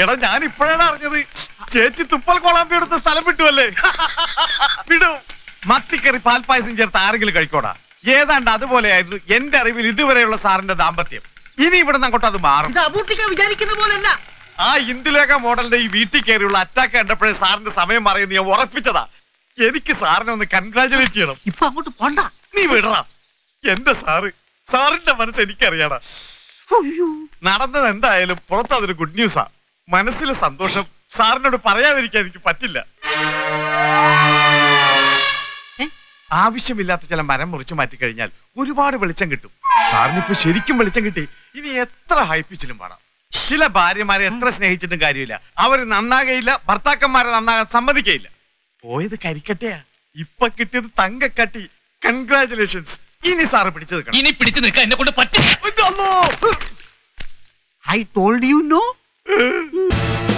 എടാ ഞാൻ ഇപ്പോഴാണ് അറിഞ്ഞത് ചേച്ചി തുപ്പൽ കൊളാമ്പി എടുത്ത സ്ഥലം വിട്ടുവല്ലേ. വിടും മത്തിക്കറി പാൽപ്പായസം ചേർത്ത് ആരെങ്കിലും കഴിക്കോടാ. ഏതാണ്ട് അതുപോലെയായിരുന്നു എന്റെ അറിവിൽ ഇതുവരെയുള്ള സാറിന്റെ ദാമ്പത്യം. ഇനി ഇവിടെ അങ്ങോട്ട് അത് മാറും. വിചാരിക്കുന്ന പോലെയല്ല. ആ ഇന്ദുലേഖ മോഡലിന്റെ ഈ വീട്ടിൽ കയറിയുള്ള അറ്റാക്ക് കണ്ടപ്പോഴേ സാറിന്റെ സമയം മാറിയെന്ന് ഞാൻ ഉറപ്പിച്ചതാ. എനിക്ക് സാറിനെ ഒന്ന് കൺഗ്രാജുലേറ്റ് ചെയ്യണം. ഇപ്പൊ അങ്ങോട്ട് പോണ്ട, നീ വിടണം. എന്റെ സാറ്, സാറിന്റെ മനസ്സ് എനിക്കറിയാടാ. നടന്നത് എന്തായാലും പുറത്ത് അതൊരു ഗുഡ് ന്യൂസാ. മനസ്സിലെ സന്തോഷം സാറിനോട് പറയാതിരിക്കാൻ എനിക്ക് പറ്റില്ല. ആവശ്യമില്ലാത്ത ചില മരം മുറിച്ചു മാറ്റി കഴിഞ്ഞാൽ ഒരുപാട് വെളിച്ചം കിട്ടും. സാറിനിപ്പോ ശരിക്കും വെളിച്ചം കിട്ടി. ഇനി എത്ര ഹൈപ്പിച്ചിലും പാടാം. ചില ഭാര്യമാരെ എത്ര സ്നേഹിച്ചിട്ടും കാര്യമില്ല. അവര് നന്നാകയില്ല, ഭർത്താക്കന്മാരെ നന്നാകാൻ സമ്മതിക്കയില്ല. പോയത് കരിക്കട്ടയാ, ഇപ്പൊ കിട്ടിയത് തങ്കക്കട്ടി. കൺഗ്രാജുലേഷൻസ്. ഇനി സാറ് പിടിച്ചു നിൽക്കണം. ഇനി പിടിച്ചു നിൽക്കാൻ എന്നെ കൊണ്ട് പറ്റില്ല. I told you no.